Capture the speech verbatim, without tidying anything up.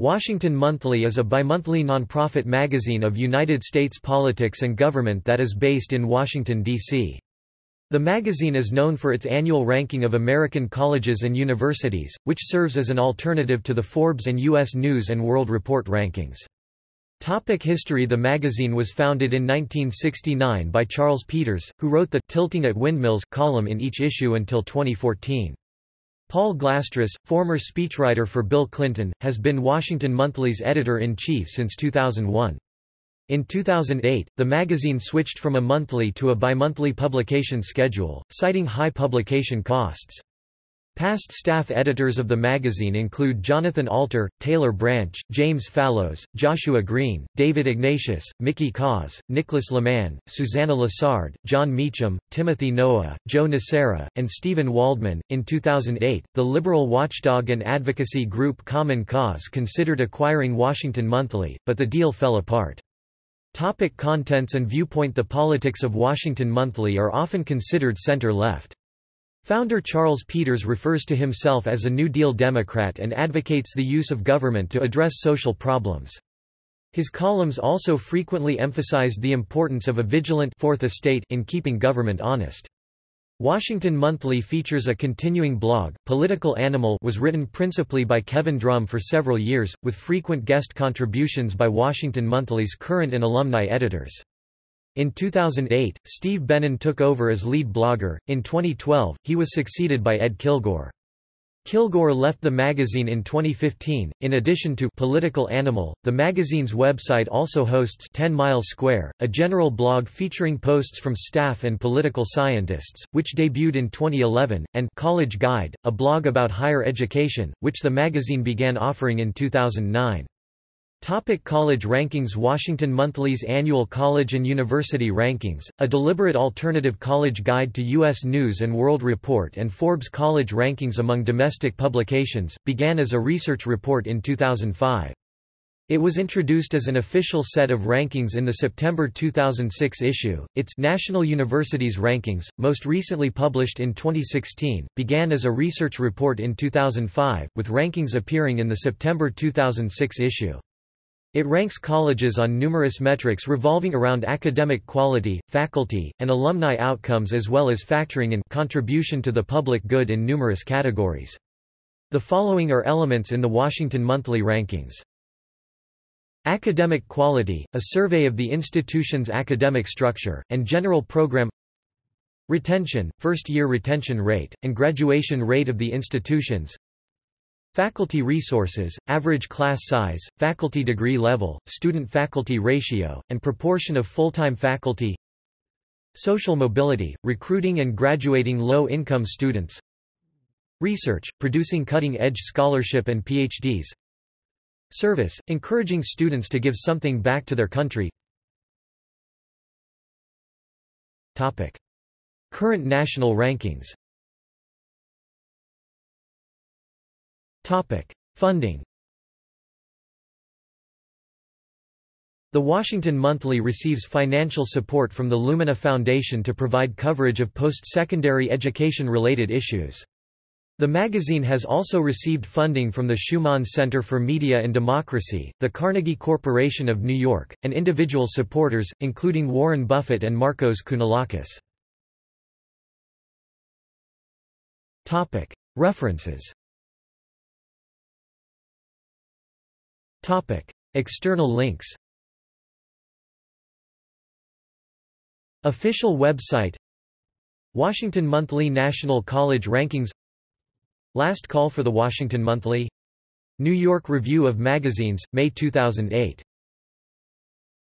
Washington Monthly is a bimonthly nonprofit magazine of United States politics and government that is based in Washington, D C The magazine is known for its annual ranking of American colleges and universities, which serves as an alternative to the Forbes and U S News and World Report rankings. Topic history. The magazine was founded in nineteen sixty-nine by Charles Peters, who wrote the "Tilting at Windmills" column in each issue until twenty fourteen. Paul Glastris, former speechwriter for Bill Clinton, has been Washington Monthly's editor-in-chief since two thousand one. In two thousand eight, the magazine switched from a monthly to a bimonthly publication schedule, citing high publication costs. Past staff editors of the magazine include Jonathan Alter, Taylor Branch, James Fallows, Joshua Green, David Ignatius, Mickey Kaus, Nicholas LeMann, Susanna Lessard, John Meacham, Timothy Noah, Jonas Sera, and Stephen Waldman. In two thousand eight, the liberal watchdog and advocacy group Common Cause considered acquiring Washington Monthly, but the deal fell apart. Topic contents and viewpoint. The politics of Washington Monthly are often considered center-left. Founder Charles Peters refers to himself as a New Deal Democrat and advocates the use of government to address social problems. His columns also frequently emphasized the importance of a vigilant Fourth Estate in keeping government honest. Washington Monthly features a continuing blog. Political Animal was written principally by Kevin Drum for several years, with frequent guest contributions by Washington Monthly's current and alumni editors. In two thousand eight, Steve Benen took over as lead blogger. In twenty twelve, he was succeeded by Ed Kilgore. Kilgore left the magazine in twenty fifteen. In addition to Political Animal, the magazine's website also hosts ten mile square, a general blog featuring posts from staff and political scientists, which debuted in twenty eleven, and College Guide, a blog about higher education, which the magazine began offering in two thousand nine. Topic college rankings. Washington Monthly's annual college and university rankings, a deliberate alternative college guide to U S News and World Report and Forbes college rankings among domestic publications, began as a research report in two thousand five. It was introduced as an official set of rankings in the September two thousand six issue. Its National Universities Rankings, most recently published in twenty sixteen, began as a research report in two thousand five, with rankings appearing in the September two thousand six issue. It ranks colleges on numerous metrics revolving around academic quality, faculty, and alumni outcomes, as well as factoring in contribution to the public good in numerous categories. The following are elements in the Washington Monthly rankings. Academic quality, a survey of the institution's academic structure, and general program. Retention, first-year retention rate, and graduation rate of the institutions. Faculty resources, average class size, faculty degree level, student-faculty ratio, and proportion of full-time faculty. Social mobility, recruiting and graduating low-income students. Research, producing cutting-edge scholarship and PhDs. Service, encouraging students to give something back to their country. Topic. Current national rankings. Topic. Funding. The Washington Monthly receives financial support from the Lumina Foundation to provide coverage of post-secondary education-related issues. The magazine has also received funding from the Schumann Center for Media and Democracy, the Carnegie Corporation of New York, and individual supporters, including Warren Buffett and Marcos Kounilakis. Topic. References. Topic. External links. Official website. Washington Monthly National College Rankings. Last call for the Washington Monthly. New York Review of Magazines, May two thousand eight.